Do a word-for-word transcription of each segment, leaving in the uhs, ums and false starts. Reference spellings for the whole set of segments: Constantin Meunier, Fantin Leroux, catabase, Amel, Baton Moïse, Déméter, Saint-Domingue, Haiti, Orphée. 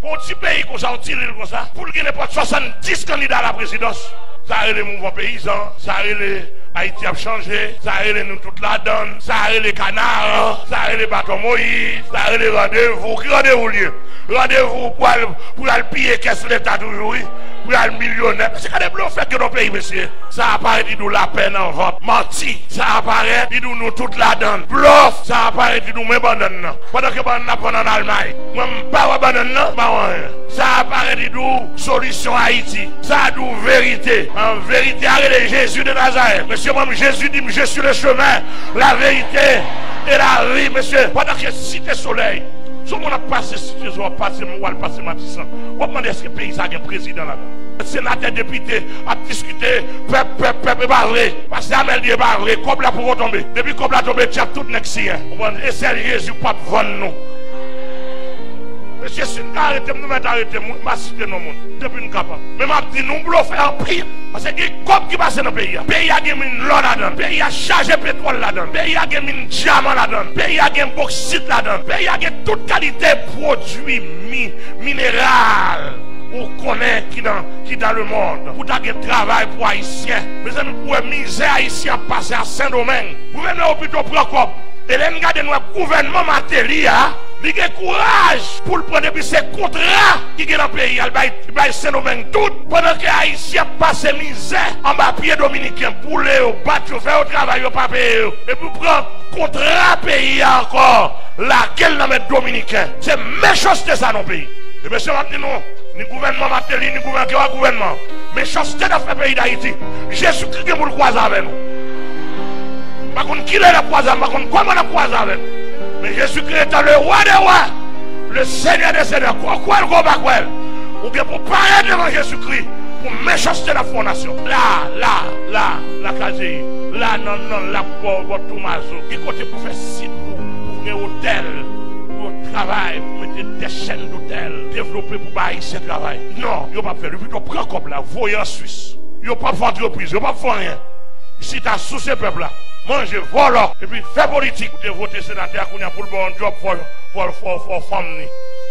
Pour un petit pays comme ça, on tire comme ça, pour qu'il n'y ait pas soixante-dix candidats à la présidence, ça a les mouvements paysans, ça a les Haïti a changé, ça a les nous toute la donne, ça a les canards, ça a les Baton Moïse, ça a les rendez-vous, qui rendez-vous lieu? Rendez-vous pour aller pour piller qu'est-ce que l'État toujours, pour aller millionnaire. C'est quand même le fait que nos pays, monsieur, ça apparaît, dit nous la peine en vente. Menti, ça apparaît, dit nous nous toute la donne. Bluff, ça apparaît, dit nous même bandon. Pendant que bandon apprend en Allemagne, moi pas bandon, ça apparaît, dit nous solution Haïti, ça nous vérité. En vérité, arrêtez Jésus de Nazareth. Monsieur, moi, Jésus dit, je suis le chemin, la vérité et la vie, monsieur. Pendant que cité soleil, tout le monde a passé, si tu as passé, moi, je vais passer ma petite sang. On demande est-ce que le pays a un président là-dedans. Le sénateur député a discuté, peuple, peuple, peuple, pas vrai. Parce que Amel dit, pas vrai, comme là pour tomber. Depuis comme là tomber, tu as tout le nexien. Et c'est Jésus, pas de vendre nous. Monsieur, si nous arrêtons, nous mettons arrêter, nous ne citer nos mondes. Depuis nous capables. Mais je dis, nous voulons faire un prix. Parce que comme qui passe dans le pays, le pays a mis l'eau là-dedans, le pays a chargé pétrole là-dedans, le pays a mis diamant là-dedans, le pays a mis bauxite là-dedans, le pays a mis toute qualité de produits minéraux. Ou connaît qui dans, qui dans le monde. Pour d'avoir un travail pour Haïtiens. Mes amis, pour une misère Haïtien passer à Saint-Domingue. Vous venez au hôpital Procop. Et les gars de notre gouvernement matériel, il y a courage pour le prendre depuis ces contrats qui sont dans le pays. Il va Saint-Domingue tout. Pendant que les Haïtiens passent misère en bas pied dominicain, pour les battre, faire le travail, pas payer. Et pour prendre contrat pays encore, laquelle dans les dominicains. C'est méchanceté ça dans le pays. Et monsieur, maintenant, ni gouvernement matériel, ni gouvernement, gouvernement. Méchanceté dans le pays d'Haïti. Jésus-Christ est pour le croiser avec nous. Je ne sais pas qui est le croisant, je ne sais pas comment le croisant avec nous. Mais Jésus-Christ est le roi des rois, le Seigneur des seigneurs. Quoi le combat quoi? Ou bien pour parler devant Jésus-Christ, pour méchanceté la fondation. Là, là, là, la K G I. Là, non, non, là, pour tout mazo. Qui côté pour faire site, pour venir hôtel, pour travail, pour mettre des chaînes d'hôtel, développer pour bailler ce travail. Non, il n'y a pas de faire. Le plutôt prend comme là, voyez en Suisse. Il n'y a pas d'entreprise, il n'y a pas de rien. Si tu as sous ce peuple-là, mange, vole, et puis fais politique. Vous votez sénateur pour le bon job, il faut famille.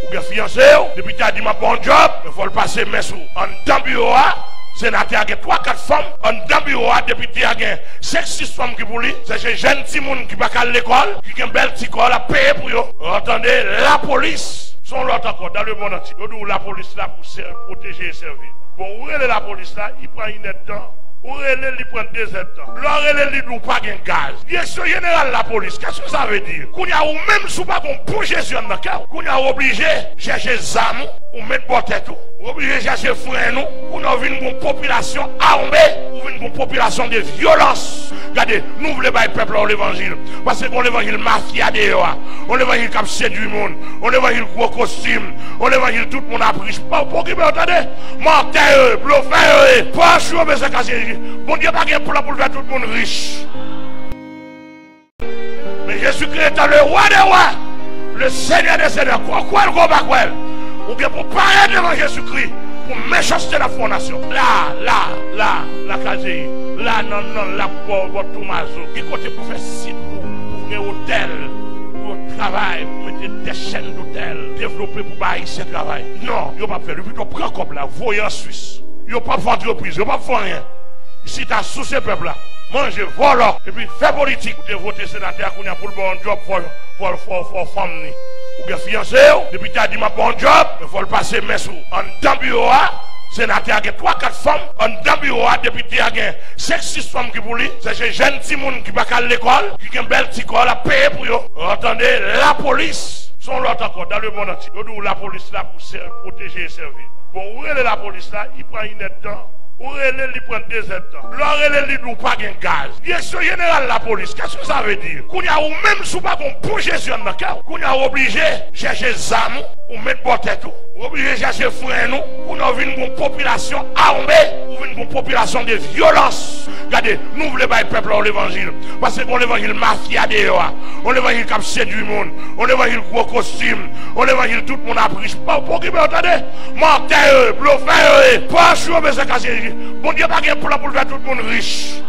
Ou bien fiancé, depuis tu as dit ma bon job, il faut le passer mes sous. En d'un bureau, sénateur a trois quatre femmes. En d'un bureau, député a cinq six femmes qui pour lui. C'est un jeune petit monde qui va à l'école, qui a une belle petite école à payer pour eux. Entendez, la police, sont l'autre encore dans le monde entier. La police là pour protéger et servir. Bon, où est la police là? Il prend une aide temps. Ou relève lui prend deux temps. L'or relève lui nous pas de gaz. Direction générale de la police, qu'est-ce que ça veut dire? Qu'on y a ou même sous pas qu'on bouge les yeux dans le cas. Qu'on y a obligé chercher des armes ou mettre botte tout. Obligé chercher frein nous. Qu'on a vu une population armée ou une population de violence. Regardez, nous voulons pas le peuple à l'évangile. Parce qu'on l'évangile mafia dehors. On l'évangile comme c'est du monde. On l'évangile gros costume. On l'évangile tout le monde a pris. Pour qui vous entendez? Mentez-eux, bluffez-eux. Pas sûr, mais c'est cassé. Bon Dieu, pas qu'un plan pour faire tout le monde riche. Mais Jésus-Christ est le roi des rois, le Seigneur des seigneurs. Quoi, quoi, quoi, quoi, ou bien pour parler devant Jésus-Christ, pour méchanceté la fondation. Là, là, là, la K G I. Là, non, non, là, pour tout mazo. Qui côté pour faire site, pour venir hôtel, pour travail, pour mettre des chaînes d'hôtel, développer pour bailler ce travail. Non, il n'y a pas de faire. Le plutôt prend comme là, voyez en Suisse. Il n'y a pas de entreprise, il n'y a pas de rien. Si tu as sous ce peuple-là, mange, vole, et puis fais politique. Vous devez voter sénateur qu'on a pour le bon job, il faut famille. Ou bien fiancé, depuis tu as dit ma bon job, il faut le passer mes sous. En d'un bureau, sénateur a trois quatre femmes. En d'un bureau, député a cinq six femmes qui pour lui. C'est un jeune petit monde qui va à l'école, qui a une belle petite école à payer pour eux. Entendez, la police, sont l'autre encore dans le monde entier. La police là pour protéger et servir. Bon, où est la police là? Il prend une aide temps. Ou relève lui prend deux temps. L'or relève lui nous pas de gaz. Direction générale de la police, qu'est-ce que ça veut dire? Qu'on y a ou même sous pas qu'on bouge les yeux dans le cas. Qu'on y a obligé chercher des armes ou mettre botte tout. Obligé chercher frein nous. Qu'on a vu une population armée ou une population de violence. Regardez, nous voulons pas le peuple à l'évangile. Parce qu'on l'évangile mafia dehors. On l'évangile comme c'est du monde. On l'évangile gros costume. On l'évangile tout le monde a pris. Pour qui vous entendez? Mentez-eux, bluffez-eux. Pas sûr, mais c'est cassé. Bon Dieu, pas qu'un plan pour faire tout le monde riche.